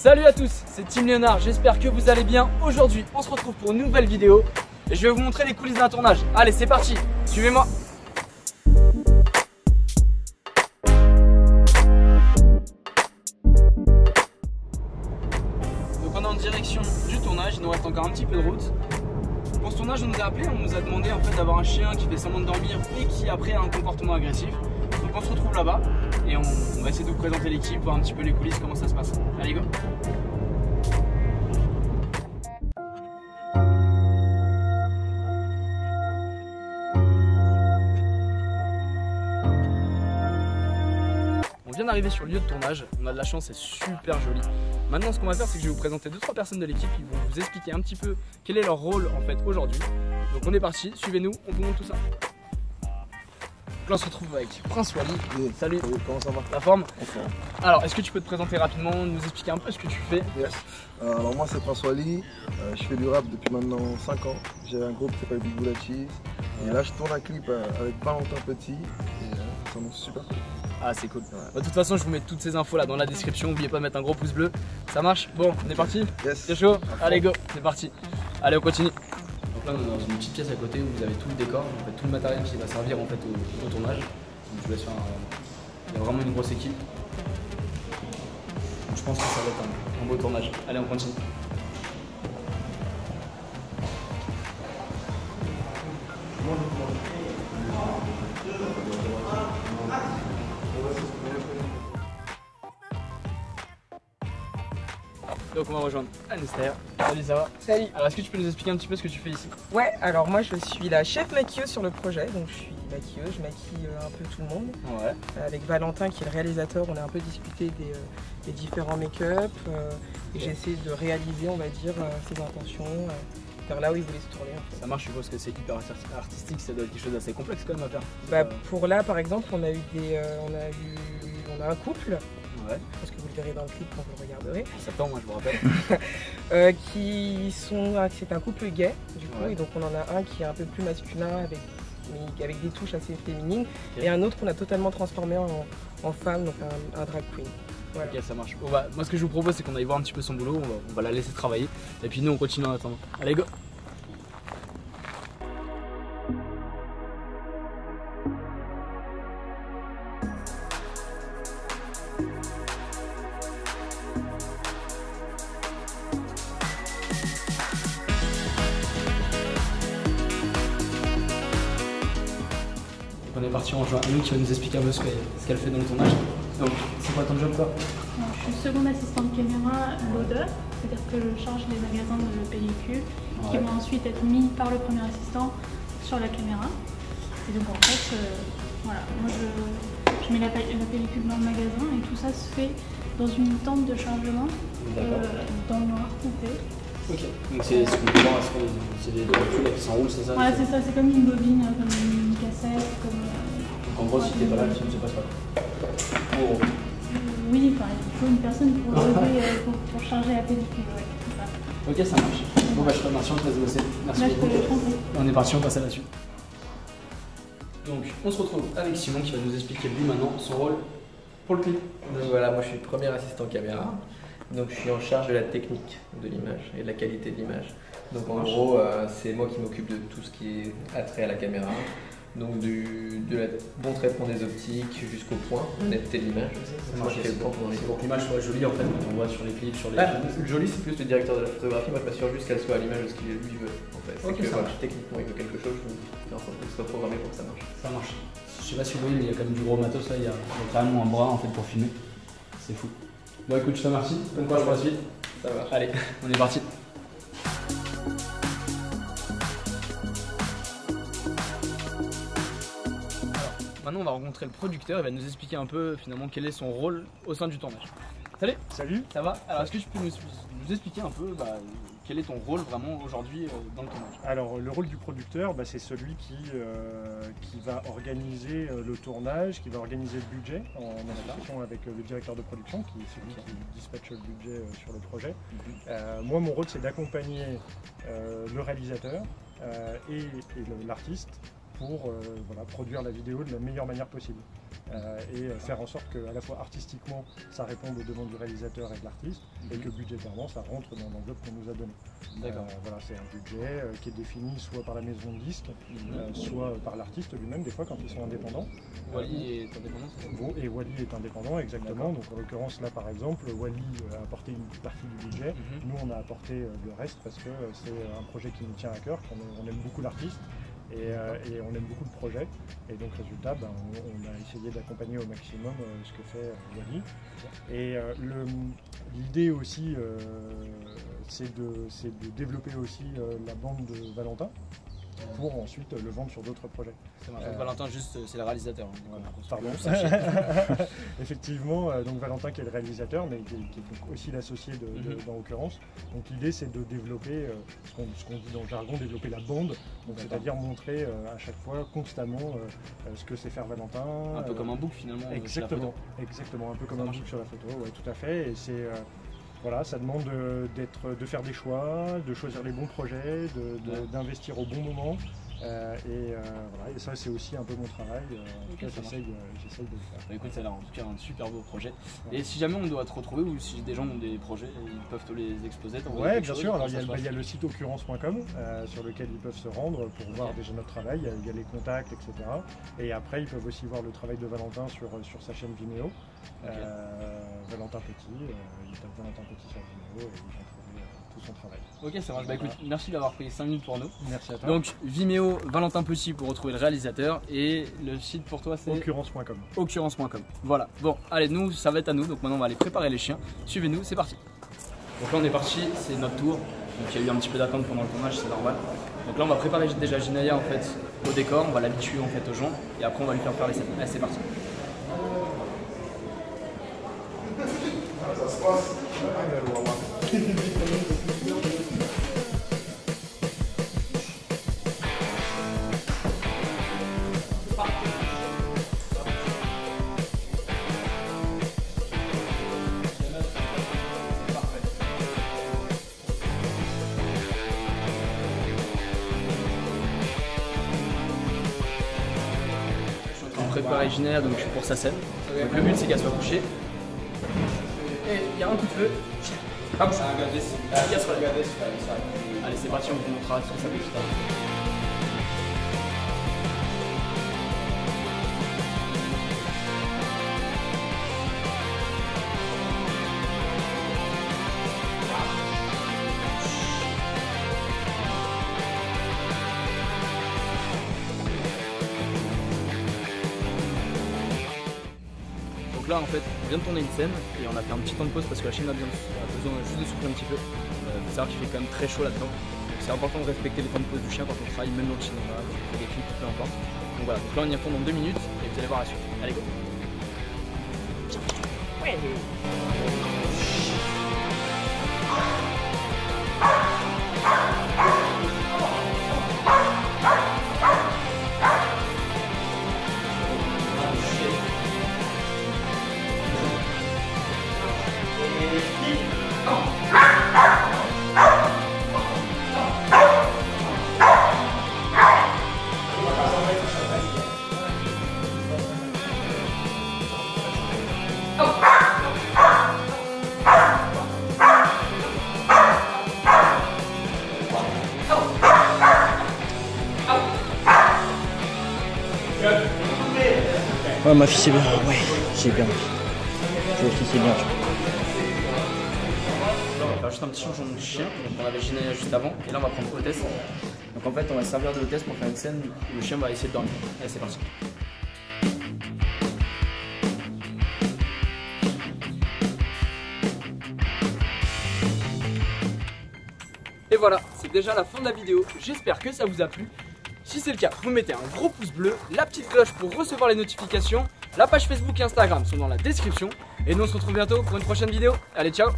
Salut à tous, c'est Tim Léonard, j'espère que vous allez bien. Aujourd'hui, on se retrouve pour une nouvelle vidéo et je vais vous montrer les coulisses d'un tournage. Allez, c'est parti, suivez-moi. Donc on est en direction du tournage, il nous reste encore un petit peu de route. Pour ce tournage, on nous a appelé, on nous a demandé en fait d'avoir un chien qui fait semblant de dormir et qui après a un comportement agressif. Donc on se retrouve là-bas et on va essayer de vous présenter l'équipe, voir un petit peu les coulisses, comment ça se passe. Allez, go! On vient d'arriver sur le lieu de tournage, on a de la chance, c'est super joli. Maintenant, ce qu'on va faire, c'est que je vais vous présenter 2-3 personnes de l'équipe qui vont vous expliquer un petit peu quel est leur rôle en fait aujourd'hui. Donc on est parti, suivez-nous, on vous montre tout ça. On se retrouve avec Prince Waly. Oui. Salut, comment ça va? La forme? Enfin. Alors, est-ce que tu peux te présenter rapidement, nous expliquer un peu ce que tu fais? Yes. Alors moi c'est Prince Waly, je fais du rap depuis maintenant 5 ans. J'ai un groupe qui s'appelle BigBoolatches. Et là je tourne un clip avec Valentin Petit. Et ça monte super cool. Ah c'est cool. Ouais. Bah, de toute façon je vous mets toutes ces infos là dans la description, n'oubliez pas de mettre un gros pouce bleu. Ça marche? Bon, on est parti? Yes. C'est chaud? Allez go, c'est parti. Allez on continue. Là, on est dans une petite pièce à côté où vous avez tout le décor, en fait, tout le matériel qui va servir en fait, au tournage. Donc, je vous laisse faire un... Il y a vraiment une grosse équipe. Donc, je pense que ça va être un beau tournage. Allez, on continue. Donc on va rejoindre Anistair. Salut, ça va? Salut. Alors est-ce que tu peux nous expliquer un petit peu ce que tu fais ici? Ouais, alors moi je suis la chef maquilleuse sur le projet, donc je suis maquilleuse, je maquille un peu tout le monde. Ouais. Avec Valentin qui est le réalisateur, on a un peu discuté des différents make-up et j'ai essayé de réaliser, on va dire, ses intentions. Vers là où il voulait se tourner. En fait. Ça marche, je suppose que c'est hyper artistique, ça doit être quelque chose d'assez complexe quand même à faire. Bah, pour là par exemple, on a eu des, on a un couple. Ouais. Parce que vous le verrez dans le clip quand vous le regarderez. En septembre, moi je vous rappelle. C'est un couple gay, du coup, ouais. Et donc on en a un qui est un peu plus masculin, avec des touches assez féminines, okay. Et un autre qu'on a totalement transformé en femme, donc un drag queen. Voilà. Ok, ça marche. Bon, bah, moi ce que je vous propose, c'est qu'on aille voir un petit peu son boulot, on va la laisser travailler, et puis nous on continue en attendant. Allez, go! On est parti en juin. Nous qui va nous expliquer un peu ce qu'elle fait dans le tournage. Donc, c'est quoi ton job quoi? Alors, je suis seconde assistante caméra loader, c'est-à-dire que je charge les magasins de pellicules qui vont ensuite être mis par le premier assistant sur la caméra. Et donc en fait, voilà, moi je mets la pellicule dans le magasin et tout ça se fait dans une tente de chargement dans le noir coupé. Ok, donc c'est ce qu'on voit, c'est des pellicules qui s'enroulent, c'est ça? Voilà, c'est ça, c'est comme une bobine, comme une cassette, comme... Donc en gros, si t'es pas là, le film se passe pas. Oh. Oui, enfin, il faut une personne pour charger la pellicule, ouais, c'est ça. Ok, ça marche. Bon, bah, je te remercie, on te laisse bosser. Merci beaucoup. On est parti, on passe à la suite. Donc, on se retrouve avec Simon qui va nous expliquer lui maintenant son rôle pour le clip. Donc voilà, moi je suis premier assistant caméra. Donc je suis en charge de la technique de l'image et de la qualité de l'image. Donc en gros, c'est moi qui m'occupe de tout ce qui est attrait à la caméra. Donc du bon traitement des optiques jusqu'au point, netteté de l'image. Moi je fais le point pour que l'image soit jolie en fait, quand on voit sur les clips, sur les... Jolie c'est plus le directeur de la photographie, moi je m'assure juste qu'elle soit à l'image de ce qu'il veut en fait. C'est que voilà, techniquement il veut quelque chose, je en sorte que ce soit programmé pour que ça marche. Ça marche. Je sais pas si vous voyez mais il y a quand même du gros matos là, il y a carrément un bras en fait pour filmer. C'est fou. Bon écoute, je te remercie, bonne courage pour la suite. Ça marche. Allez, on est parti. Maintenant, on va rencontrer le producteur, il va nous expliquer un peu finalement quel est son rôle au sein du tournage. Salut! Salut! Ça va? Alors, est-ce que tu peux nous expliquer un peu quel est ton rôle vraiment aujourd'hui dans le tournage? Alors, le rôle du producteur, c'est celui qui va organiser le tournage, qui va organiser le budget en association avec le directeur de production, qui est celui qui dispatche le budget sur le projet. Moi, mon rôle, c'est d'accompagner le réalisateur et l'artiste pour voilà, produire la vidéo de la meilleure manière possible et faire en sorte que à la fois artistiquement ça réponde aux demandes du réalisateur et de l'artiste et que budgétairement ça rentre dans l'enveloppe qu'on nous a donné. Voilà, c'est un budget qui est défini soit par la maison de disques, soit par l'artiste lui-même des fois quand ils sont indépendants. Waly est indépendant, c'est ça ? Bon, et Waly est indépendant, exactement. Donc en l'occurrence là par exemple, Waly a apporté une partie du budget, nous on a apporté le reste parce que c'est un projet qui nous tient à cœur, qu'on aime beaucoup l'artiste. Et on aime beaucoup le projet et donc résultat ben, on a essayé d'accompagner au maximum ce que fait Waly. Et l'idée aussi c'est de développer aussi la bande de Valentin pour ensuite le vendre sur d'autres projets. Valentin juste c'est le réalisateur. Hein, voilà. Pardon. Effectivement, donc Valentin qui est le réalisateur mais qui est donc aussi l'associé dans Occurrence. Donc l'idée c'est de développer ce qu'on dit dans le jargon, développer la bande, c'est-à-dire montrer à chaque fois constamment ce que sait faire Valentin. Un peu comme un book finalement. Exactement, exactement, un peu comme un book sur la photo, ouais, tout à fait. Et c'est voilà, ça demande de faire des choix, de choisir les bons projets, d'investir au bon moment. Voilà, et ça c'est aussi un peu mon travail, j'essaye de le faire. Bah, écoute, ça a l'air en tout cas un super beau projet. Ouais. Et si jamais on doit te retrouver ou si des gens ont des projets, ils peuvent te les exposer. Oui, bien sûr, alors il y a le site occurrence.com sur lequel ils peuvent se rendre pour voir déjà notre travail, il y a les contacts, etc. Et après ils peuvent aussi voir le travail de Valentin sur sa chaîne Vimeo. Valentin Petit, il tape Valentin Petit sur Vimeo et ils vont trouver tout son travail. Ok, ça marche. Bah écoute, merci d'avoir pris 5 minutes pour nous. Merci à toi. Donc Vimeo, Valentin Petit pour retrouver le réalisateur et le site pour toi c'est occurrence.com. Occurrence.com. Voilà. Bon, allez, nous, ça va être à nous. Donc maintenant on va aller préparer les chiens. Suivez-nous, c'est parti. Donc là on est parti, c'est notre tour. Donc il y a eu un petit peu d'attente pendant le tournage, c'est normal. Donc là on va préparer déjà Jinaya en fait au décor, on va l'habituer en fait aux gens et après on va lui faire faire les scènes. Allez, c'est parti. Ça se passe. Je prépare Anistair donc pour sa scène. Donc le but c'est qu'elle soit couchée. Et il y a un coup de feu. Hop, ça a regardé. Allez, c'est parti, on vous montrera ce que ça fait tout à l'heure. Là en fait on vient de tourner une scène et on a fait un petit temps de pause parce que la chaîne a besoin juste de souffler un petit peu. Il faut savoir qu'il fait quand même très chaud là-dedans. C'est important de respecter les temps de pause du chien quand on travaille, même dans le cinéma, quand on fait des clips, peu importe. Donc voilà, donc là on y retourne dans 2 minutes et vous allez voir la suite. Allez go. Ouais. Ouais, ma fille c'est bien, ouais, c'est bien. Je vois aussi c'est bien. On va faire juste un petit changement de chien. Donc on avait Jinaya juste avant et là on va prendre hôtesse. Donc en fait on va servir de hôtesse pour faire une scène où le chien va essayer de dormir. Allez, c'est parti. Et voilà, c'est déjà la fin de la vidéo. J'espère que ça vous a plu. Si c'est le cas, vous mettez un gros pouce bleu, la petite cloche pour recevoir les notifications, la page Facebook et Instagram sont dans la description. Et nous on se retrouve bientôt pour une prochaine vidéo. Allez, ciao!